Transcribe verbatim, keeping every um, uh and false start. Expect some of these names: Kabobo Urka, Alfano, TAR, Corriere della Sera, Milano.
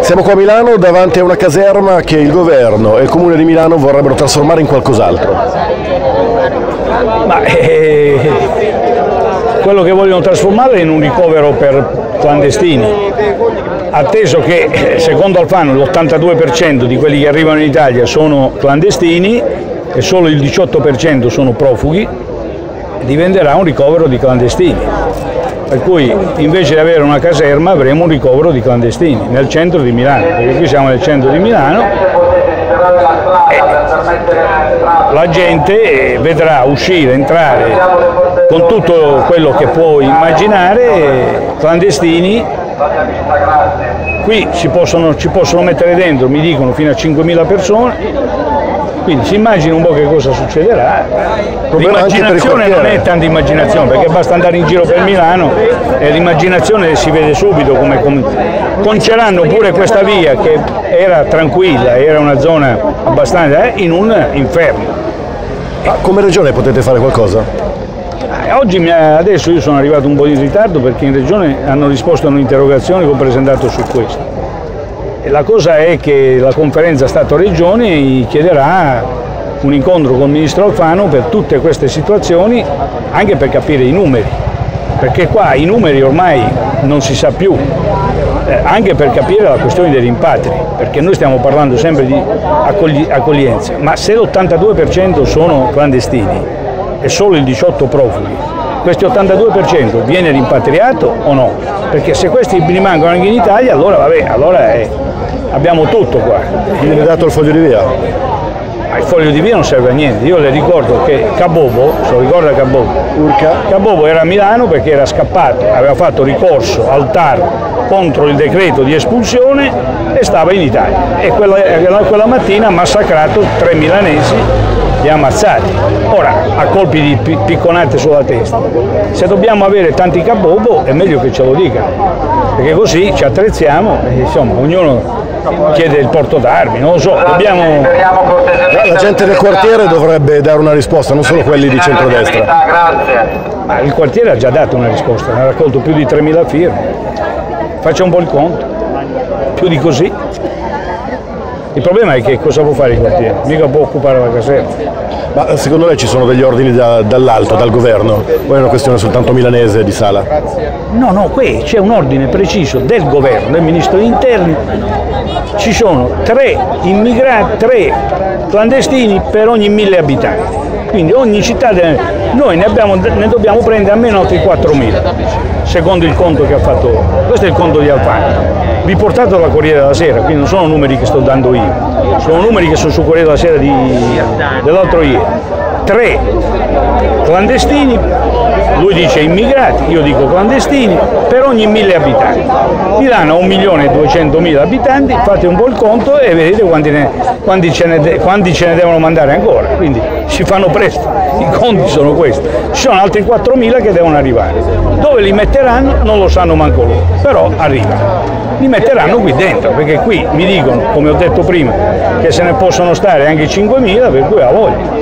Siamo qua a Milano davanti a una caserma che il governo e il comune di Milano vorrebbero trasformare in qualcos'altro. Ma eh, quello che vogliono trasformare è in un ricovero per clandestini, atteso che secondo Alfano l'ottantadue per cento di quelli che arrivano in Italia sono clandestini e solo il diciotto per cento sono profughi, diventerà un ricovero di clandestini. Per cui invece di avere una caserma avremo un ricovero di clandestini nel centro di Milano, perché qui siamo nel centro di Milano e la gente vedrà uscire, entrare con tutto quello che può immaginare, clandestini. Qui ci possono, ci possono mettere dentro, mi dicono, fino a cinquemila persone, quindi si immagina un po' che cosa succederà. L'immaginazione non è tanta immaginazione, perché basta andare in giro per Milano e l'immaginazione si vede subito come, come conceranno pure questa via che era tranquilla, era una zona abbastanza eh, in un inferno. Ma come regione potete fare qualcosa? Oggi, adesso io sono arrivato un po' in ritardo perché in regione hanno risposto a un'interrogazione che ho presentato su questo. E la cosa è che la conferenza Stato-Regione chiederà un incontro con il ministro Alfano per tutte queste situazioni, anche per capire i numeri, perché qua i numeri ormai non si sa più, eh, anche per capire la questione dei rimpatri, perché noi stiamo parlando sempre di accoglienza, ma se l'ottantadue per cento sono clandestini e solo il diciotto per cento profughi, questi ottantadue per cento viene rimpatriato o no? Perché se questi rimangono anche in Italia, allora vabbè, allora è, abbiamo tutto qua. Viene dato il foglio di via? Ma il foglio di via non serve a niente. Io le ricordo che Kabobo, se lo ricorda Kabobo Urka, Kabobo era a Milano perché era scappato, aveva fatto ricorso al TAR contro il decreto di espulsione e stava in Italia, e quella, quella mattina ha massacrato tre milanesi, li ha ammazzati, ora a colpi di picconate sulla testa. Se dobbiamo avere tanti Kabobo è meglio che ce lo dicano, perché così ci attrezziamo e insomma ognuno chiede il porto d'armi, non lo so, dobbiamo... La gente del quartiere dovrebbe dare una risposta, non solo quelli di centrodestra. Ma il quartiere ha già dato una risposta, ha raccolto più di tremila firme, faccia un po' il conto, più di così. Il problema è che cosa può fare il quartiere, mica può occupare la caserma. Ma secondo lei ci sono degli ordini da, dall'alto, dal governo? O è una questione soltanto milanese di Sala? No, no, qui c'è un ordine preciso del governo, del ministro degli interni. Ci sono tre immigrati, tre clandestini per ogni mille abitanti. Quindi ogni città, deve, noi ne, abbiamo, ne dobbiamo prendere almeno altri quattromila, secondo il conto che ha fatto. Questo è il conto di Alfano. Riportato dalla Corriere della Sera, quindi non sono numeri che sto dando io, sono numeri che sono su Corriere della Sera dell'altro ieri. Tre clandestini, lui dice immigrati, io dico clandestini, per ogni mille abitanti. Milano ha un milione e duecentomila abitanti, fate un po' il conto e vedete quanti, ne, quanti, ce, ne de, quanti ce ne devono mandare ancora, quindi si fanno presto, i conti sono questi. Ci sono altri quattromila che devono arrivare, dove li metteranno non lo sanno manco loro, però arrivano. Li metteranno qui dentro, perché qui mi dicono, come ho detto prima, che se ne possono stare anche cinquemila, per cui ha voglia.